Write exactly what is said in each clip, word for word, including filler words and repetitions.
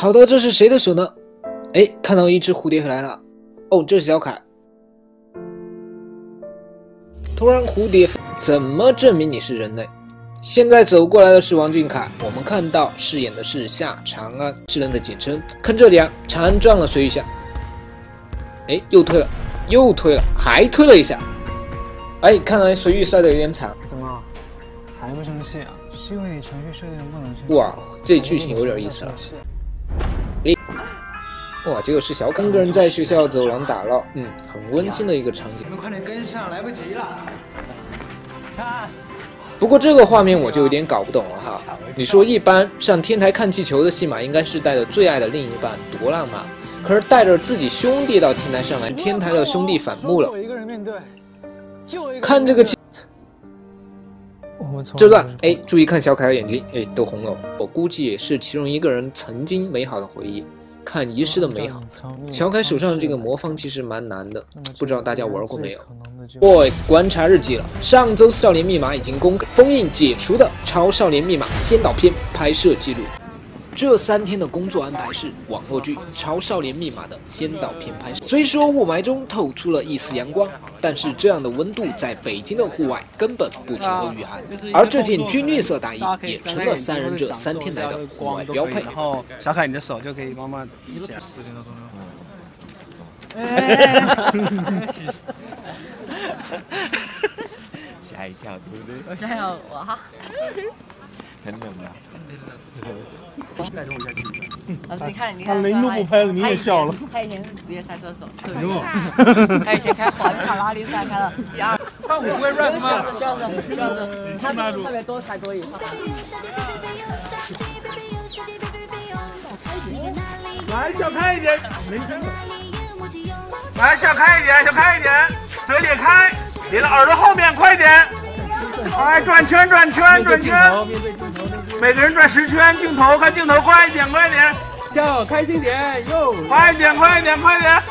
好的，这是谁的手呢？哎，看到一只蝴蝶回来了。哦，这是小凯。突然，蝴蝶怎么证明你是人类？现在走过来的是王俊凯，我们看到饰演的是夏长安，智能的简称。看这里啊，长安撞了谁一下？哎，又推了，又推了，还推了一下。哎，看来随意摔的有点惨。怎么，还不生气啊？是因为你程序设定不能生气。哇，这剧情有点意思了。 哇，这个是小凯，三个人在学校走廊打闹，嗯，很温馨的一个场景。你们快点跟上，来不及了。不过这个画面我就有点搞不懂了哈。你说一般上天台看气球的戏码，应该是带着最爱的另一半，多浪漫。可是带着自己兄弟到天台上来，天台的兄弟反目了。看这个气，这段哎，注意看小凯的眼睛，哎，都红了。我估计也是其中一个人曾经美好的回忆。 看遗失的美好，小凯手上这个魔方其实蛮难的，不知道大家玩过没有 ？boys 观察日记了，上周少年密码已经公开，封印解除的超少年密码先导片拍摄记录。这三天的工作安排是网络剧《超少年密码》的先导片拍摄。虽说雾霾中透出了一丝阳光，但是这样的温度在北京的户外根本不足够御寒，而这件军绿色大衣也成了三人这三天来的户外标配。 小凯，你的手就可以慢慢一下。吓一跳，对不对？这样我哈。很冷啊。带着我下去。老师，你看，你看，他雷诺不拍了，你也笑了。他以前是职业赛车手，对吧？他以前开皇卡拉力赛，开了第二。那我会 rap 吗？徐老师，徐老师，他特别多才多艺。 来，小开一点，没听过。来，小开一点，小开一点，嘴咧开，你的耳朵后面，快点。来，转圈，转圈，转圈。每个人转十圈，镜头，看镜头，快一点，快一点。跳，开心点，哟。快一点，快一点，快一点。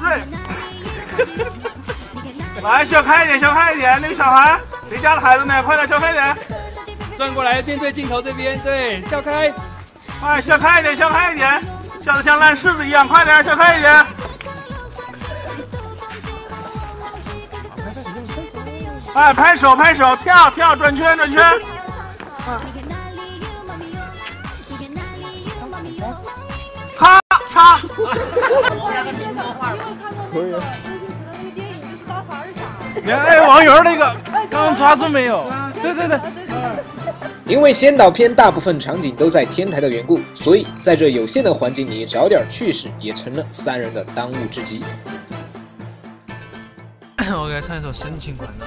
对。来，小开一点，小开一点，那个小孩，谁家的孩子呢？快点，小开一点。转过来，面对镜头这边，对，小开。 哎，笑开一点，笑开一点，笑得像烂柿子一样，快点，笑开一点。哎，拍手，拍手，跳跳，转圈，转圈。咔嚓。可以。你看，哎，王源那个刚抓住没有？对对对。 因为先导片大部分场景都在天台的缘故，所以在这有限的环境里找点趣事也成了三人的当务之急。我给他唱一首深情款的。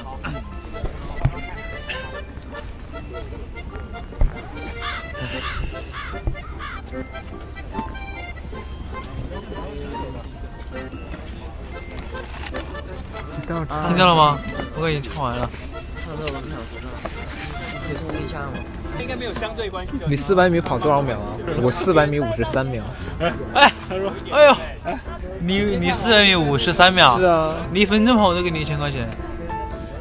听到了吗？我已经唱完了。唱了两个小时了。 有试一下吗？应该没有相对关系的。你四百米跑多少秒啊？我四百米五十三秒。哎，他说，哎呦，你你四百米五十三秒？是啊。你一分钟跑我都给你一千块钱。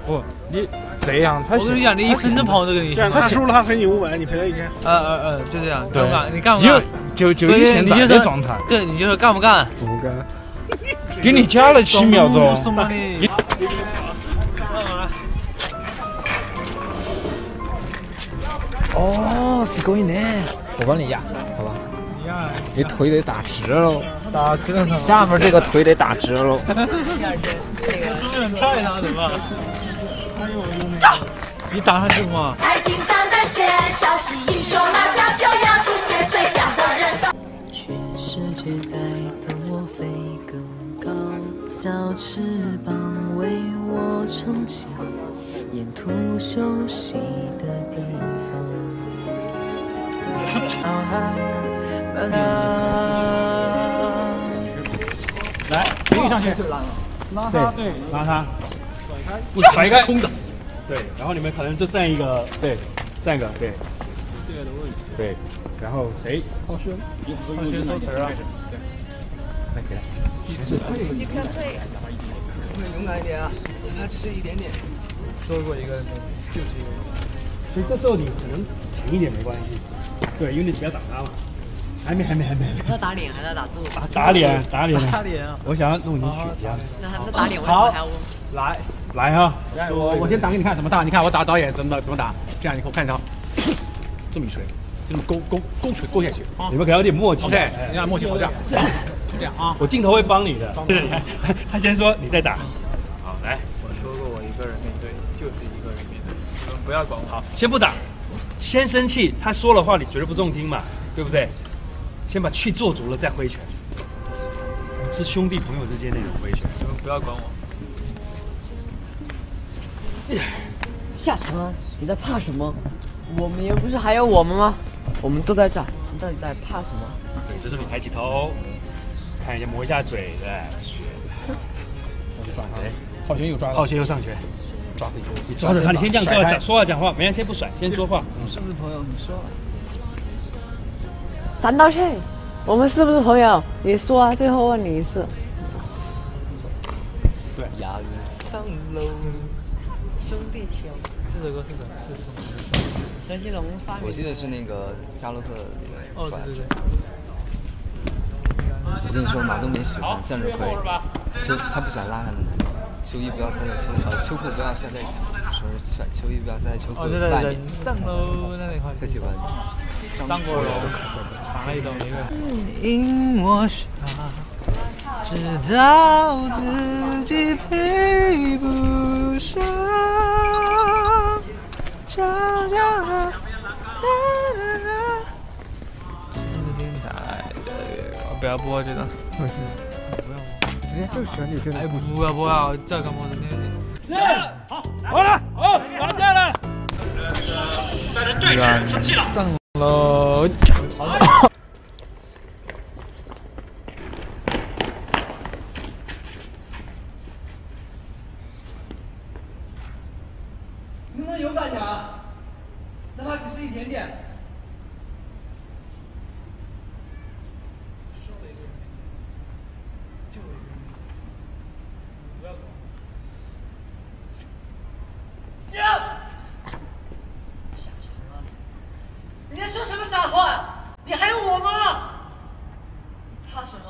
不，你这样，他我跟你讲，你一分钟跑我都给你一千。他输了，他赔你五百，你赔他一千。呃呃呃，就这样，干不干？你干不干？就就就现在的状态。对，你就说干不干？不干。给你加了七秒钟。 哦，是可以呢。我帮你压，好吧？你腿得打直喽，打直了。下面这个腿得打直喽。太难了吧？你打上去吗？全世界在等我飞更高，找翅膀为我撑起，沿途休息的地方。 来，平移上去，拉他，对，拉他，不甩开，空的，对，然后你们可能就站一个，对，站一个，对，这个的位置，对，然后谁？浩轩，浩轩收词了，对，那可以，你可以，你可以，勇敢一点啊，哪怕只是一点点。说过一个，就是一个，所以这时候你可能强一点没关系。对，因为你要打他嘛。还没，还没，还没。要打脸还是打肚子？打脸，打脸，打脸。我想要弄你血浆。那那打脸，我还要。来来哈，我我先打给你看怎么打，你看我打导演怎么怎么打，这样你给我看一下，这么一锤，就这么勾勾勾锤勾下去啊！你们可要有点默契。OK， 你俩默契好这样，就这样啊！我镜头会帮你的。他先说，你再打。好，来，我说过我一个人面对，就是一个人面对，你们不要管我。好，先不打，先生气，他说了话你绝对不中听嘛，对不对？先把气做足了再挥拳，是兄弟朋友之间那种挥拳。你们不要管我。 夏长安，你在怕什么？我们不是还有我们吗？我们都在这，你到底在怕什么？对，这时候你抬起头，看一下，磨一下嘴的，学的。我就抓谁？浩轩又抓了。浩轩又上拳，抓回去。你抓着他，你先这样说讲说话讲话，没人先不甩，先说话。我们是不是朋友？你说。咱道歉，我们是不是朋友？你说啊，最后问你一次。对。牙根上楼。 兄弟情，这首歌是什么？是什么？陈希龙发明的。我记得是那个夏洛特的里面。哦，对对对。我跟你说，马冬梅喜欢向日葵，秋他不喜欢邋遢的男人。秋衣不要塞在秋呃秋裤不要塞在，什么秋秋衣不要塞在秋裤外面。哦对对对，上楼那一块。他喜欢张国荣，打了一刀没了。因我傻，知道自己配不上。 这个电台的，不要播这个，不要播，直接就选你这个。哎，不要播啊，这个帽子那个。好，好了，好，打架了。大家对峙，生气了。上楼。能不能勇敢点啊？哪怕只是一点点。说了一个人，就一个人，不要管。停！傻长安，你在说什么傻话？你还有我吗？你怕什么？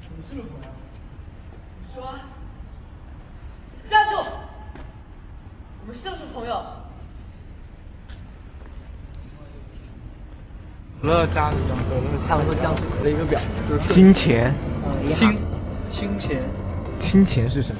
你是不是朋友？你说。 站住！我们是不是朋友？乐嘉的江苏，他们说江苏的一个表就是金钱，金金钱，金钱是什么？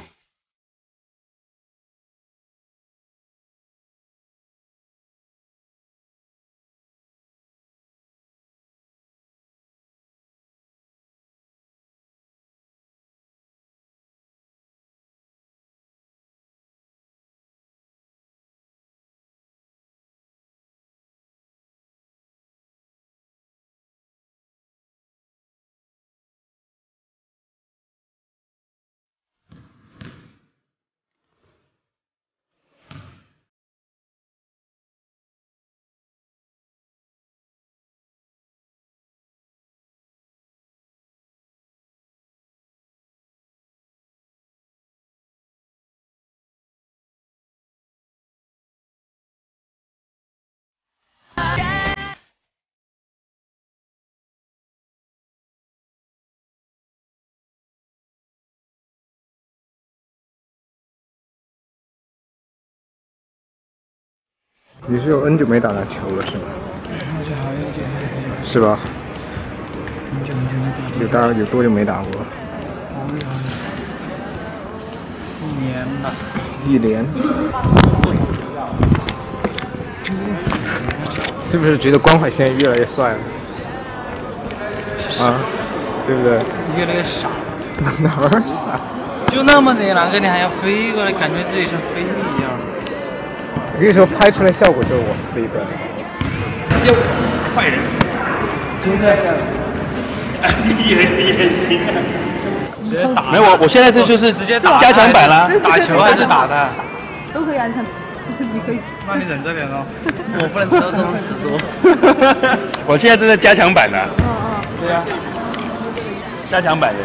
你是有 N 久没打篮球了是吗？是吧？有大有多久没打过？一年吧。一年。是不是觉得关怀现在越来越帅了？啊，对不对？越来越傻。哪儿傻？就那么点篮，跟你还要飞过来，感觉自己像飞一样。 我跟你说，拍出来效果就是我飞的。又坏人，真的，也也行。直接打。没有我，我现在这就是直接打加强版了。打球还是打的？都可以啊，你可以。那你忍着点哦。我不能吃到这种死多。我现在这是加强版的。嗯嗯。对呀。加强版的。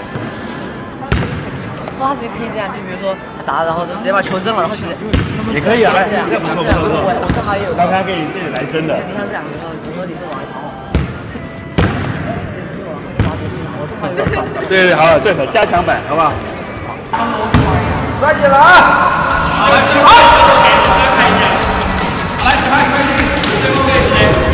他其实可以这样，就比如说他打，然后直接把球扔了，然后直接也可以啊，这样这样。我我正好也有。刚刚给你自己来真的。你像这样，你说你是王一豪。对对，好，这个加强版，好不好？抓紧了啊！好，来起拍！来起拍，快点！最后开始。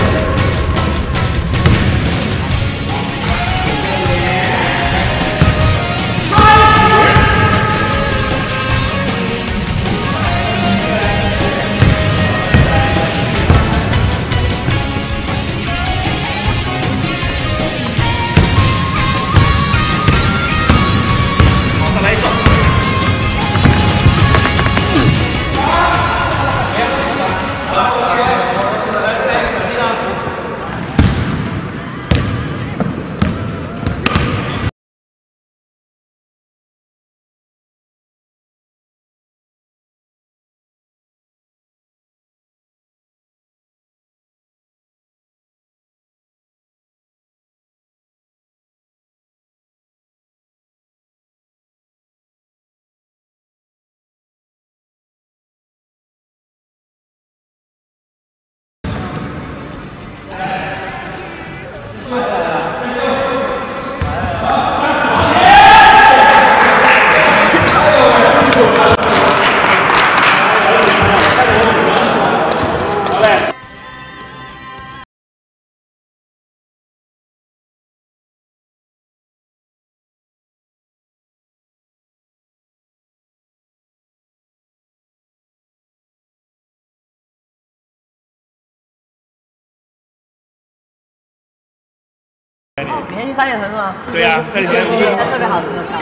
明天去三里屯是吗？对呀，三里屯特别好吃的菜，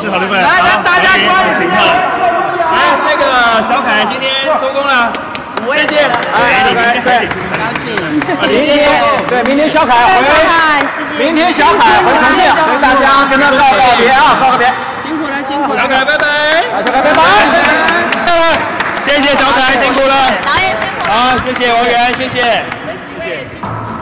吃好对不对？来，来大家抓紧情况。来，那个小凯今天收工了，谢谢。哎，你们对，高兴。明天对，明天小凯回，明天小凯回重庆，跟大家跟他道个别啊，道个别。辛苦了，辛苦了。小凯拜拜。小凯拜拜。谢谢小凯辛苦了。导演辛苦了。好，谢谢王源，谢谢。谢谢。